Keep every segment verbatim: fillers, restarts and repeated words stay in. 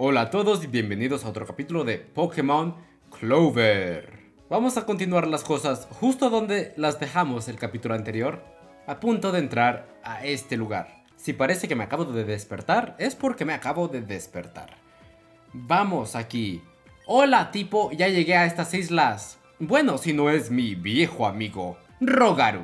Hola a todos y bienvenidos a otro capítulo de Pokémon Clover. Vamos a continuar las cosas justo donde las dejamos el capítulo anterior, a punto de entrar a este lugar. Si parece que me acabo de despertar, es porque me acabo de despertar. Vamos aquí. Hola tipo, ya llegué a estas islas. Bueno, si no es mi viejo amigo, Rogaru.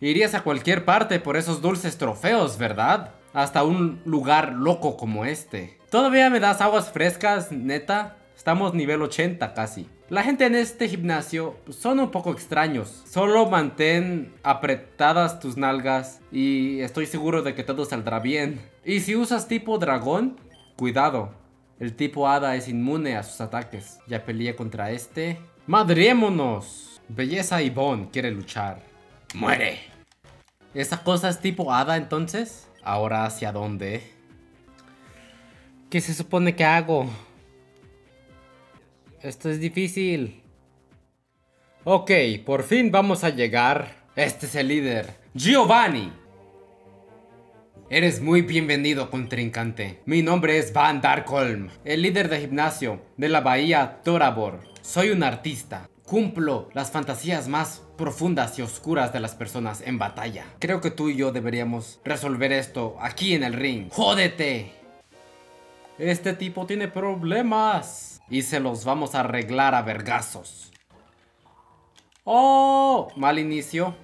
Irías a cualquier parte por esos dulces trofeos, ¿verdad? Hasta un lugar loco como este. ¿Todavía me das aguas frescas, neta? Estamos nivel ochenta casi. La gente en este gimnasio son un poco extraños. Solo mantén apretadas tus nalgas y estoy seguro de que todo saldrá bien. Y si usas tipo dragón, cuidado. El tipo hada es inmune a sus ataques. Ya peleé contra este. ¡Madrémonos! Belleza Yvonne quiere luchar. ¡Muere! ¿Esa cosa es tipo hada entonces? ¿Ahora hacia dónde? ¿Qué se supone que hago? Esto es difícil. Ok, por fin vamos a llegar. Este es el líder, Giovanni. Eres muy bienvenido, contrincante. Mi nombre es Van Darkholm, el líder de gimnasio de la bahía Torabor. Soy un artista. Cumplo las fantasías más profundas y oscuras de las personas en batalla. Creo que tú y yo deberíamos resolver esto aquí en el ring. ¡Jódete! Este tipo tiene problemas. Y se los vamos a arreglar a vergazos. ¡Oh! Mal inicio.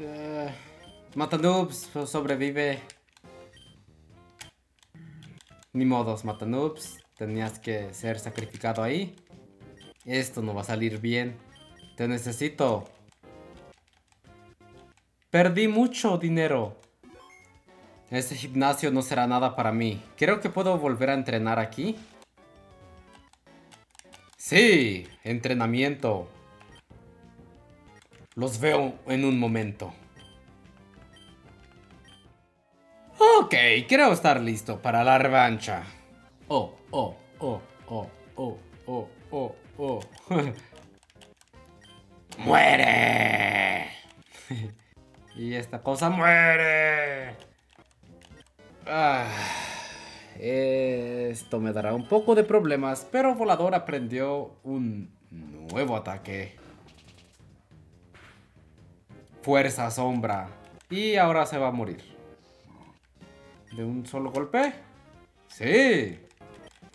Uh, Matanoobs sobrevive. Ni modos, Matanoobs. Tenías que ser sacrificado ahí. Esto no va a salir bien. Te necesito. Perdí mucho dinero. Este gimnasio no será nada para mí. Creo que puedo volver a entrenar aquí. Sí, entrenamiento. Los veo en un momento. Ok, creo estar listo para la revancha. Oh, oh, oh, oh, oh, oh, oh. Oh. ¡Muere! Y esta cosa muere. Ah, esto me dará un poco de problemas, pero Volador aprendió un nuevo ataque. Fuerza sombra. Y ahora se va a morir. ¿De un solo golpe? ¡Sí!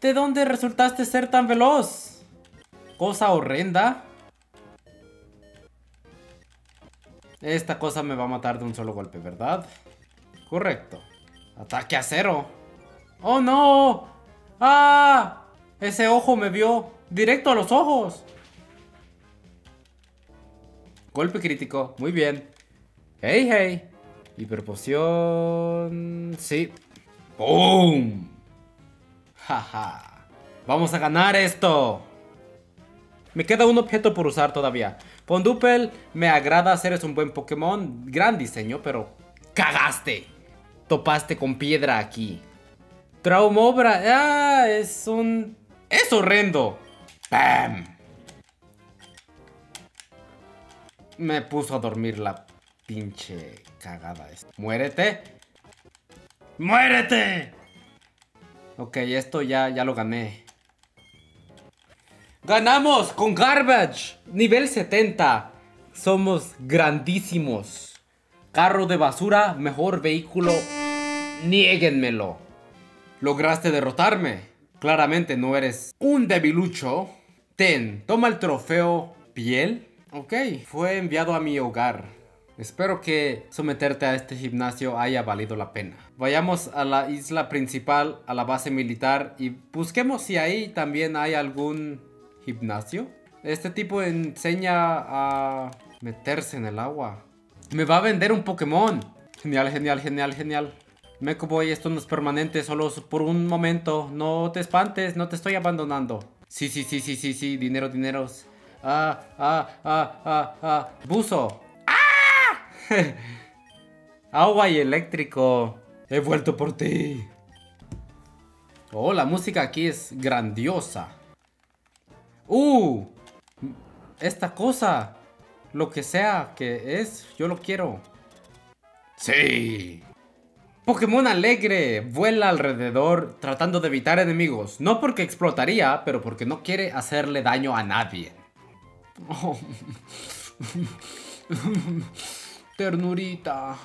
¿De dónde resultaste ser tan veloz? Cosa horrenda. Esta cosa me va a matar de un solo golpe, ¿verdad? Correcto. Ataque a cero. ¡Oh, no! ¡Ah! Ese ojo me vio directo a los ojos. Golpe crítico. Muy bien. ¡Hey, hey! Hiperpoción. Sí. ¡Boom! ¡Jaja! ¡Vamos a ganar esto! Me queda un objeto por usar todavía. Pondupel, me agrada, eres un buen Pokémon. Gran diseño, pero cagaste. Topaste con piedra aquí. Traumobra. Ah, es un... Es horrendo. ¡Pam! Me puso a dormir la pinche cagada esta. ¡Muérete! ¡Muérete! Ok, esto ya, ya lo gané. ¡Ganamos con Garbage! Nivel setenta. Somos grandísimos. Carro de basura, mejor vehículo. Niéguenmelo. Lograste derrotarme. Claramente no eres un debilucho. Ten, toma el trofeo piel. Ok, fue enviado a mi hogar. Espero que someterte a este gimnasio haya valido la pena. Vayamos a la isla principal, a la base militar, y busquemos si ahí también hay algún... ¿Gimnasio? Este tipo enseña a meterse en el agua. ¡Me va a vender un Pokémon! Genial, genial, genial, genial. Meco Boy, esto no es permanente, solo por un momento. No te espantes, no te estoy abandonando. Sí, sí, sí, sí, sí, sí, dinero, dineros. Ah, ah, ah, ah, ah. Buzo. ¡Ah! Agua y eléctrico. He vuelto por ti. Oh, la música aquí es grandiosa. ¡Uh! Esta cosa, lo que sea que es, yo lo quiero. ¡Sí! Pokémon alegre, vuela alrededor tratando de evitar enemigos. No porque explotaría, pero porque no quiere hacerle daño a nadie. Oh. Ternurita.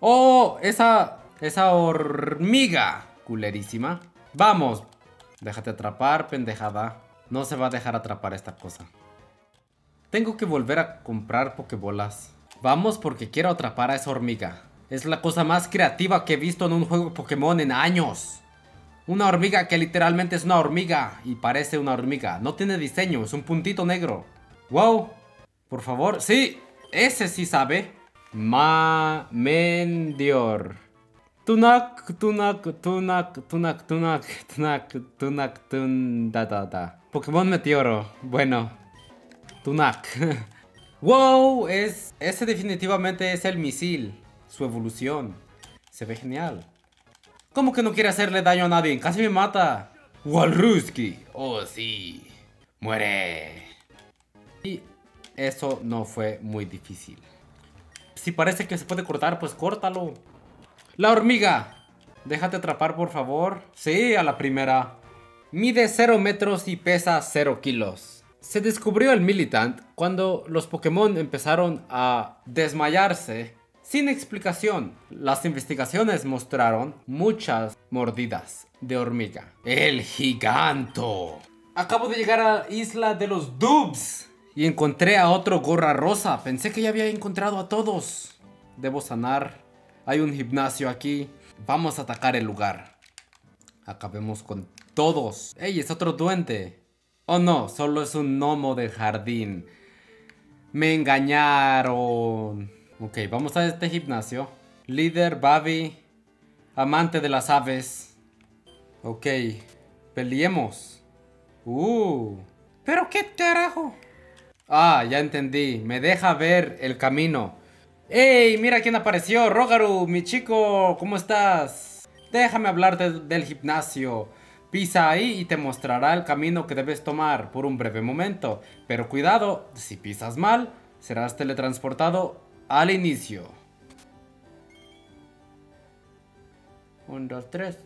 Oh, esa, esa hormiga culerísima. Vamos, déjate atrapar, pendejada. No se va a dejar atrapar esta cosa. Tengo que volver a comprar pokebolas. Vamos, porque quiero atrapar a esa hormiga. Es la cosa más creativa que he visto en un juego Pokémon en años. Una hormiga que literalmente es una hormiga y parece una hormiga. No tiene diseño, es un puntito negro. Wow, por favor, sí, ese sí sabe. Mamen Dior. Tunak, tunak, tunak, tunak, tunak, tunak, tunak, tun, da, da, da. Pokémon Meteoro, bueno. Tunak. Wow, es, ese definitivamente es el misil. Su evolución. Se ve genial. ¿Cómo que no quiere hacerle daño a nadie? Casi me mata. Walrusky. Oh, sí. Muere. Y eso no fue muy difícil. Si parece que se puede cortar, pues córtalo. ¡La hormiga! Déjate atrapar, por favor. Sí, a la primera. Mide cero metros y pesa cero kilos. Se descubrió el Militant cuando los Pokémon empezaron a desmayarse sin explicación. Las investigaciones mostraron muchas mordidas de hormiga. ¡El giganto! Acabo de llegar a la isla de los Dubs. Y encontré a otro gorra rosa. Pensé que ya había encontrado a todos. Debo sanar. Hay un gimnasio aquí. Vamos a atacar el lugar. Acabemos con todos. ¡Ey, es otro duende! Oh no, solo es un gnomo del jardín. Me engañaron. Ok, vamos a este gimnasio. Líder, Babi. Amante de las aves. Ok, peleemos. Uh, ¿pero qué carajo? Ah, ya entendí. Me deja ver el camino. ¡Ey! Mira quién apareció. Rogaru, mi chico. ¿Cómo estás? Déjame hablarte del gimnasio. Pisa ahí y te mostrará el camino que debes tomar por un breve momento. Pero cuidado, si pisas mal, serás teletransportado al inicio. Un, dos, tres.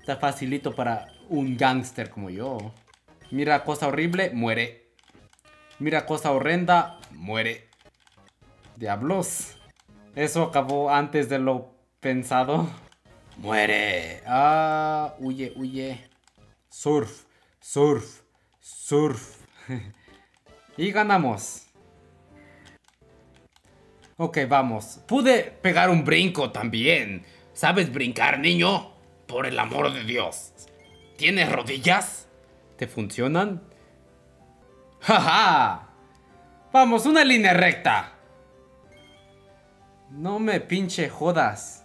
Está facilito para un gángster como yo. Mira cosa horrible, muere. Mira cosa horrenda, muere. Diablos. Eso acabó antes de lo pensado. Muere. Ah, huye, huye. Surf, surf, surf. Y ganamos. Ok, vamos. Pude pegar un brinco también. ¿Sabes brincar, niño? Por el amor de Dios. ¿Tienes rodillas? ¿Te funcionan? ¡Ja, ja! ¡Vamos, una línea recta! No me pinche jodas.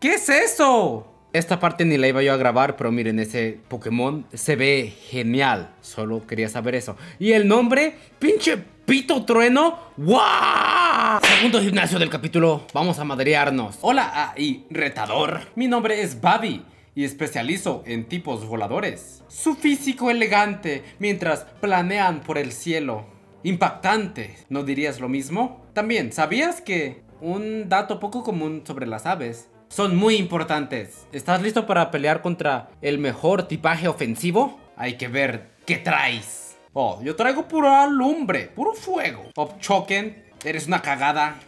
¿Qué es eso? Esta parte ni la iba yo a grabar, pero miren, ese Pokémon se ve genial. Solo quería saber eso. ¿Y el nombre? ¡Pinche pito trueno! ¡Wow! Segundo gimnasio del capítulo. Vamos a madrearnos. Hola, ahí, retador. Mi nombre es Babi. Y especializo en tipos voladores. Su físico elegante mientras planean por el cielo. Impactante. ¿No dirías lo mismo? También, ¿sabías que un dato poco común sobre las aves son muy importantes? ¿Estás listo para pelear contra el mejor tipaje ofensivo? Hay que ver qué traes. Oh, yo traigo pura lumbre, puro fuego. Obchoken, eres una cagada.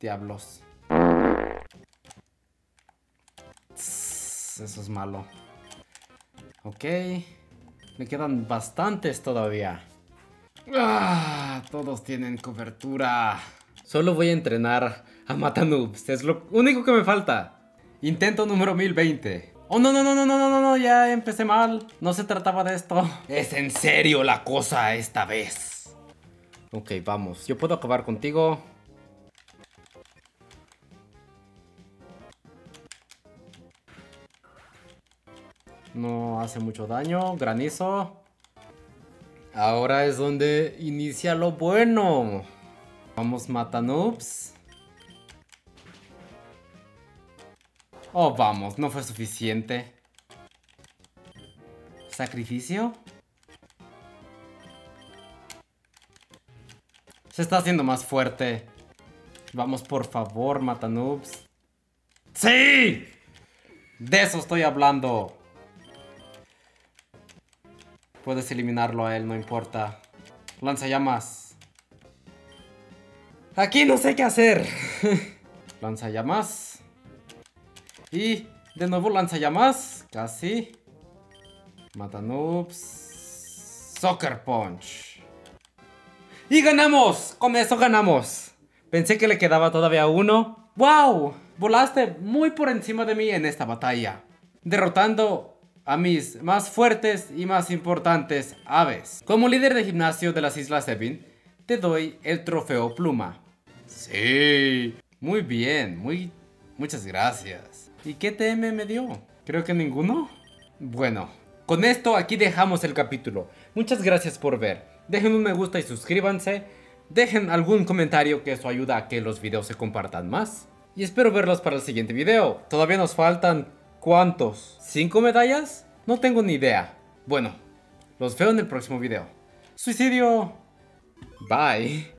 Diablos. Eso es malo. Ok. Me quedan bastantes todavía. ¡Ah! Todos tienen cobertura. Solo voy a entrenar a Matanoobs. Es lo único que me falta. Intento número mil veinte. Oh, no, no, no, no, no, no, no. Ya empecé mal. No se trataba de esto. Es en serio la cosa esta vez. Ok, vamos. Yo puedo acabar contigo. No hace mucho daño. Granizo. Ahora es donde inicia lo bueno. Vamos, Matanoobs. Oh, vamos. No fue suficiente. ¿Sacrificio? Se está haciendo más fuerte. Vamos, por favor, Matanoobs. ¡Sí! De eso estoy hablando. Puedes eliminarlo a él, no importa. Lanza llamas. Aquí no sé qué hacer. Lanza llamas. Y de nuevo lanza llamas. Casi. Matanoobs. Soccer Punch. ¡Y ganamos! Con eso ganamos. Pensé que le quedaba todavía uno. ¡Wow! Volaste muy por encima de mí en esta batalla, derrotando a mis más fuertes y más importantes aves. Como líder de gimnasio de las Islas Evin, te doy el trofeo pluma. Sí. Muy bien, muy... muchas gracias. ¿Y qué T M me dio? Creo que ninguno. Bueno, con esto aquí dejamos el capítulo. Muchas gracias por ver. Dejen un me gusta y suscríbanse. Dejen algún comentario, que eso ayuda a que los videos se compartan más. Y espero verlos para el siguiente video. Todavía nos faltan... ¿cuántos? ¿Cinco medallas? No tengo ni idea. Bueno, los veo en el próximo video. Suicidio. Bye.